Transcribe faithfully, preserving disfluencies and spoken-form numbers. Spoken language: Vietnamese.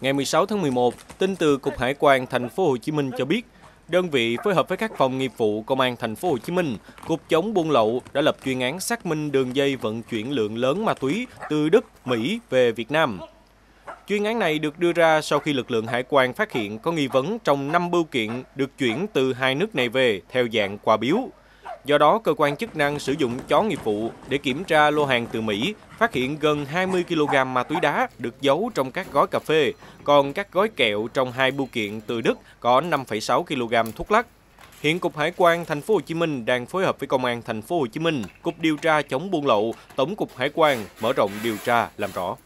Ngày mười sáu tháng mười một, tin từ Cục Hải quan thành phố Hồ Chí Minh cho biết, đơn vị phối hợp với các phòng nghiệp vụ Công an thành phố Hồ Chí Minh, Cục Chống buôn lậu đã lập chuyên án xác minh đường dây vận chuyển lượng lớn ma túy từ Đức, Mỹ về Việt Nam. Chuyên án này được đưa ra sau khi lực lượng hải quan phát hiện có nghi vấn trong năm bưu kiện được chuyển từ hai nước này về theo dạng quà biếu. Do đó, cơ quan chức năng sử dụng chó nghiệp vụ để kiểm tra lô hàng từ Mỹ, phát hiện gần hai mươi ki lô gam ma túy đá được giấu trong các gói cà phê, còn các gói kẹo trong hai bưu kiện từ Đức có năm phẩy sáu ki lô gam thuốc lắc. Hiện Cục Hải quan thành phố Hồ Chí Minh đang phối hợp với Công an thành phố Hồ Chí Minh, Cục Điều tra chống buôn lậu, Tổng cục Hải quan mở rộng điều tra làm rõ.